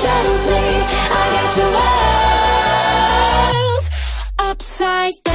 shadow play. I got your world upside down.